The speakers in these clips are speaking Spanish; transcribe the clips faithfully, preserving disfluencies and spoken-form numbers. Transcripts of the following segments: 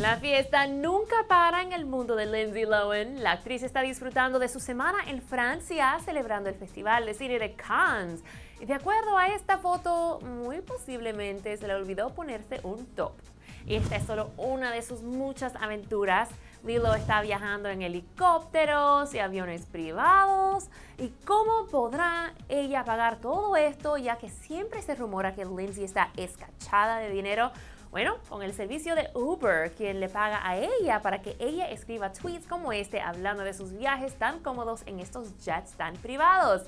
La fiesta nunca para en el mundo de Lindsay Lohan. La actriz está disfrutando de su semana en Francia, celebrando el Festival de Cine de Cannes. Y de acuerdo a esta foto, muy posiblemente se le olvidó ponerse un top. Y esta es solo una de sus muchas aventuras. Lilo está viajando en helicópteros y aviones privados. ¿Y cómo podrá ella pagar todo esto, ya que siempre se rumora que Lindsay está escachada de dinero? Bueno, con el servicio de Uber, quien le paga a ella para que ella escriba tweets como este, hablando de sus viajes tan cómodos en estos jets tan privados.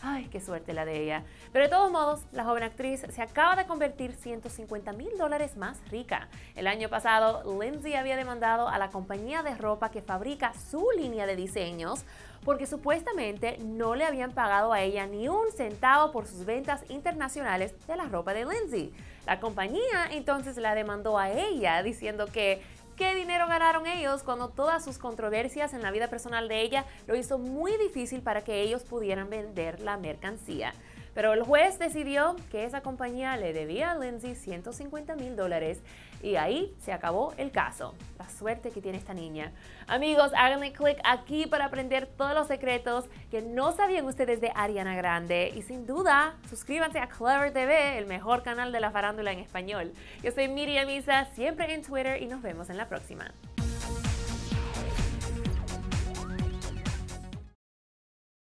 Ay, qué suerte la de ella. Pero de todos modos, la joven actriz se acaba de convertir ciento cincuenta mil dólares más rica. El año pasado, Lindsay había demandado a la compañía de ropa que fabrica su línea de diseños porque supuestamente no le habían pagado a ella ni un centavo por sus ventas internacionales de la ropa de Lindsay. La compañía entonces la demandó a ella diciendo que ¿qué dinero ganaron ellos cuando todas sus controversias en la vida personal de ella lo hizo muy difícil para que ellos pudieran vender la mercancía? Pero el juez decidió que esa compañía le debía a Lindsay ciento cincuenta mil dólares y ahí se acabó el caso. La suerte que tiene esta niña. Amigos, háganle clic aquí para aprender todos los secretos que no sabían ustedes de Ariana Grande. Y sin duda, suscríbanse a Clever T V, el mejor canal de la farándula en español. Yo soy Miriam Isa, siempre en Twitter, y nos vemos en la próxima.